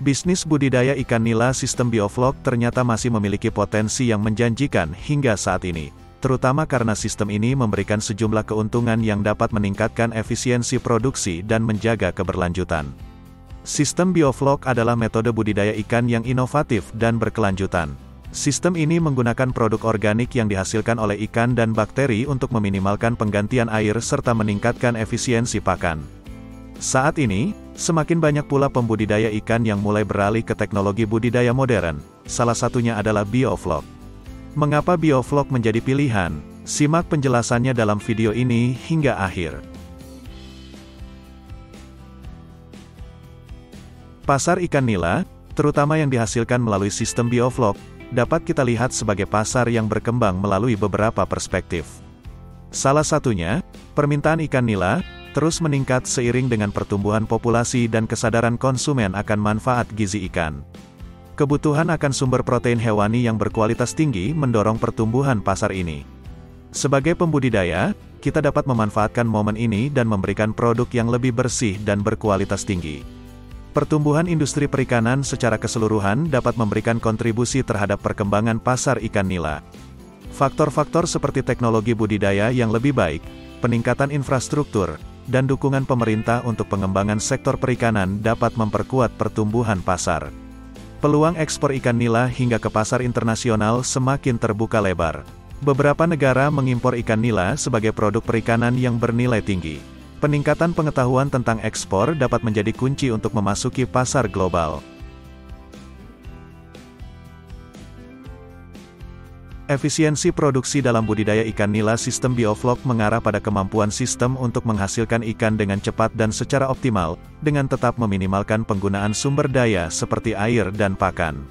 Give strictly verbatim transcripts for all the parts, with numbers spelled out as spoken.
Bisnis budidaya ikan nila sistem bioflok ternyata masih memiliki potensi yang menjanjikan hingga saat ini, terutama karena sistem ini memberikan sejumlah keuntungan yang dapat meningkatkan efisiensi produksi dan menjaga keberlanjutan. Sistem bioflok adalah metode budidaya ikan yang inovatif dan berkelanjutan. Sistem ini menggunakan produk organik yang dihasilkan oleh ikan dan bakteri untuk meminimalkan penggantian air serta meningkatkan efisiensi pakan. Saat ini, semakin banyak pula pembudidaya ikan yang mulai beralih ke teknologi budidaya modern, salah satunya adalah bioflok. Mengapa bioflok menjadi pilihan? Simak penjelasannya dalam video ini hingga akhir. Pasar ikan nila, terutama yang dihasilkan melalui sistem bioflok, dapat kita lihat sebagai pasar yang berkembang melalui beberapa perspektif. Salah satunya, permintaan ikan nila terus meningkat seiring dengan pertumbuhan populasi dan kesadaran konsumen akan manfaat gizi ikan. Kebutuhan akan sumber protein hewani yang berkualitas tinggi mendorong pertumbuhan pasar ini. Sebagai pembudidaya, kita dapat memanfaatkan momen ini dan memberikan produk yang lebih bersih dan berkualitas tinggi. Pertumbuhan industri perikanan secara keseluruhan dapat memberikan kontribusi terhadap perkembangan pasar ikan nila. Faktor-faktor seperti teknologi budidaya yang lebih baik, peningkatan infrastruktur, dan dukungan pemerintah untuk pengembangan sektor perikanan dapat memperkuat pertumbuhan pasar. Peluang ekspor ikan nila hingga ke pasar internasional semakin terbuka lebar. Beberapa negara mengimpor ikan nila sebagai produk perikanan yang bernilai tinggi. Peningkatan pengetahuan tentang ekspor dapat menjadi kunci untuk memasuki pasar global. Efisiensi produksi dalam budidaya ikan nila sistem bioflok mengarah pada kemampuan sistem untuk menghasilkan ikan dengan cepat dan secara optimal, dengan tetap meminimalkan penggunaan sumber daya seperti air dan pakan.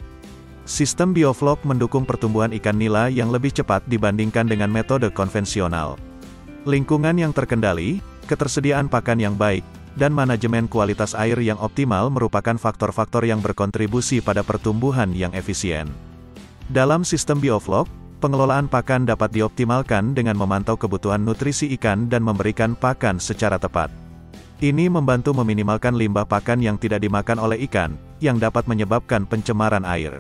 Sistem bioflok mendukung pertumbuhan ikan nila yang lebih cepat dibandingkan dengan metode konvensional. Lingkungan yang terkendali, ketersediaan pakan yang baik, dan manajemen kualitas air yang optimal merupakan faktor-faktor yang berkontribusi pada pertumbuhan yang efisien. Dalam sistem bioflok, pengelolaan pakan dapat dioptimalkan dengan memantau kebutuhan nutrisi ikan dan memberikan pakan secara tepat. Ini membantu meminimalkan limbah pakan yang tidak dimakan oleh ikan, yang dapat menyebabkan pencemaran air.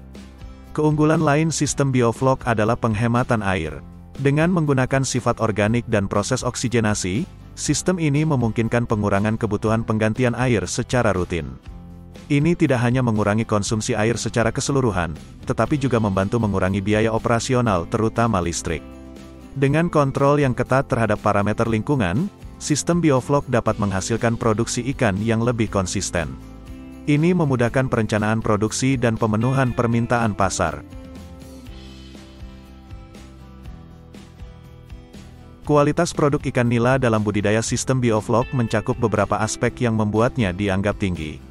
Keunggulan lain sistem bioflok adalah penghematan air. Dengan menggunakan sifat organik dan proses oksigenasi, sistem ini memungkinkan pengurangan kebutuhan penggantian air secara rutin. Ini tidak hanya mengurangi konsumsi air secara keseluruhan, tetapi juga membantu mengurangi biaya operasional terutama listrik. Dengan kontrol yang ketat terhadap parameter lingkungan, sistem bioflok dapat menghasilkan produksi ikan yang lebih konsisten. Ini memudahkan perencanaan produksi dan pemenuhan permintaan pasar. Kualitas produk ikan nila dalam budidaya sistem bioflok mencakup beberapa aspek yang membuatnya dianggap tinggi.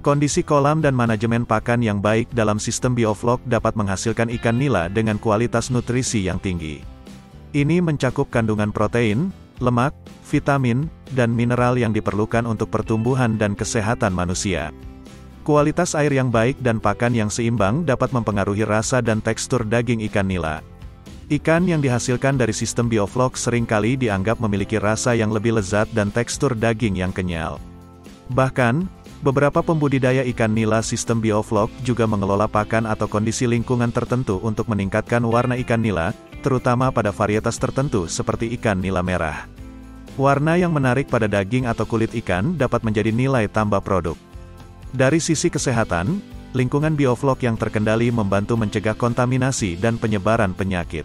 Kondisi kolam dan manajemen pakan yang baik dalam sistem bioflok dapat menghasilkan ikan nila dengan kualitas nutrisi yang tinggi. Ini mencakup kandungan protein, lemak, vitamin, dan mineral yang diperlukan untuk pertumbuhan dan kesehatan manusia. Kualitas air yang baik dan pakan yang seimbang dapat mempengaruhi rasa dan tekstur daging ikan nila. Ikan yang dihasilkan dari sistem bioflok seringkali dianggap memiliki rasa yang lebih lezat dan tekstur daging yang kenyal. Bahkan, beberapa pembudidaya ikan nila sistem bioflok juga mengelola pakan atau kondisi lingkungan tertentu untuk meningkatkan warna ikan nila, terutama pada varietas tertentu seperti ikan nila merah. Warna yang menarik pada daging atau kulit ikan dapat menjadi nilai tambah produk. Dari sisi kesehatan, lingkungan bioflok yang terkendali membantu mencegah kontaminasi dan penyebaran penyakit.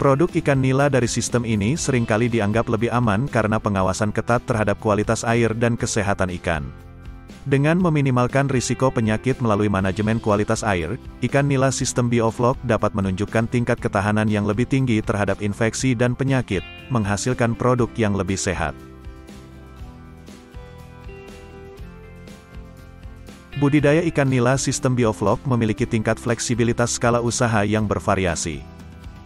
Produk ikan nila dari sistem ini seringkali dianggap lebih aman karena pengawasan ketat terhadap kualitas air dan kesehatan ikan. Dengan meminimalkan risiko penyakit melalui manajemen kualitas air, ikan nila sistem bioflok dapat menunjukkan tingkat ketahanan yang lebih tinggi terhadap infeksi dan penyakit, menghasilkan produk yang lebih sehat. Budidaya ikan nila sistem bioflok memiliki tingkat fleksibilitas skala usaha yang bervariasi.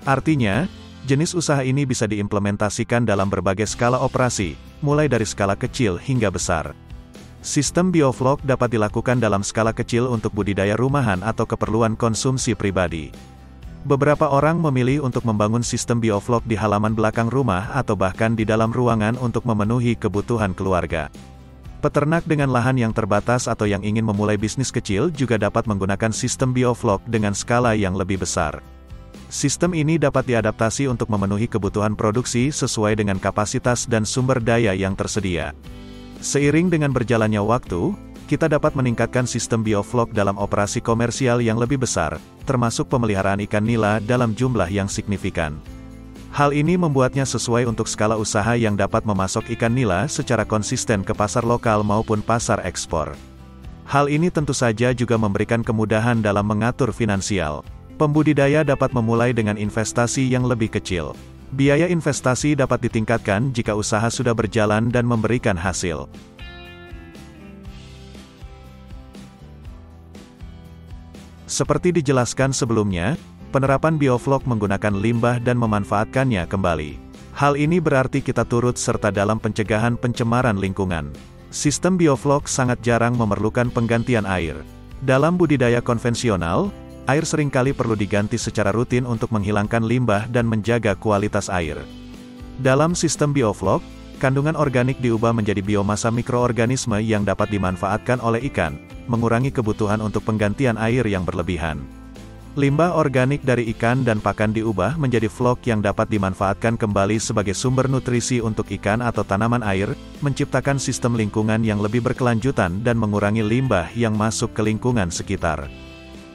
Artinya, jenis usaha ini bisa diimplementasikan dalam berbagai skala operasi, mulai dari skala kecil hingga besar. Sistem bioflok dapat dilakukan dalam skala kecil untuk budidaya rumahan atau keperluan konsumsi pribadi. Beberapa orang memilih untuk membangun sistem bioflok di halaman belakang rumah atau bahkan di dalam ruangan untuk memenuhi kebutuhan keluarga. Peternak dengan lahan yang terbatas atau yang ingin memulai bisnis kecil juga dapat menggunakan sistem bioflok dengan skala yang lebih besar. Sistem ini dapat diadaptasi untuk memenuhi kebutuhan produksi sesuai dengan kapasitas dan sumber daya yang tersedia. Seiring dengan berjalannya waktu, kita dapat meningkatkan sistem bioflok dalam operasi komersial yang lebih besar, termasuk pemeliharaan ikan nila dalam jumlah yang signifikan. Hal ini membuatnya sesuai untuk skala usaha yang dapat memasok ikan nila secara konsisten ke pasar lokal maupun pasar ekspor. Hal ini tentu saja juga memberikan kemudahan dalam mengatur finansial. Pembudidaya dapat memulai dengan investasi yang lebih kecil. Biaya investasi dapat ditingkatkan jika usaha sudah berjalan dan memberikan hasil. Seperti dijelaskan sebelumnya, penerapan bioflok menggunakan limbah dan memanfaatkannya kembali. Hal ini berarti kita turut serta dalam pencegahan pencemaran lingkungan. Sistem bioflok sangat jarang memerlukan penggantian air. Dalam budidaya konvensional, air seringkali perlu diganti secara rutin untuk menghilangkan limbah dan menjaga kualitas air. Dalam sistem bioflok, kandungan organik diubah menjadi biomasa mikroorganisme yang dapat dimanfaatkan oleh ikan, mengurangi kebutuhan untuk penggantian air yang berlebihan. Limbah organik dari ikan dan pakan diubah menjadi flok yang dapat dimanfaatkan kembali sebagai sumber nutrisi untuk ikan atau tanaman air, menciptakan sistem lingkungan yang lebih berkelanjutan dan mengurangi limbah yang masuk ke lingkungan sekitar.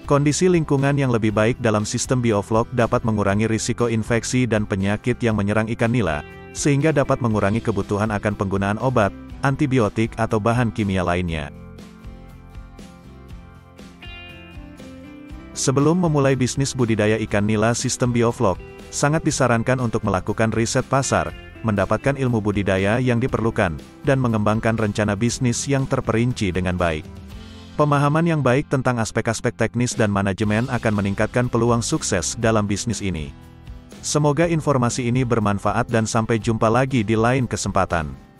Kondisi lingkungan yang lebih baik dalam sistem bioflok dapat mengurangi risiko infeksi dan penyakit yang menyerang ikan nila, sehingga dapat mengurangi kebutuhan akan penggunaan obat, antibiotik atau bahan kimia lainnya. Sebelum memulai bisnis budidaya ikan nila sistem bioflok, sangat disarankan untuk melakukan riset pasar, mendapatkan ilmu budidaya yang diperlukan, dan mengembangkan rencana bisnis yang terperinci dengan baik. Pemahaman yang baik tentang aspek-aspek teknis dan manajemen akan meningkatkan peluang sukses dalam bisnis ini. Semoga informasi ini bermanfaat dan sampai jumpa lagi di lain kesempatan.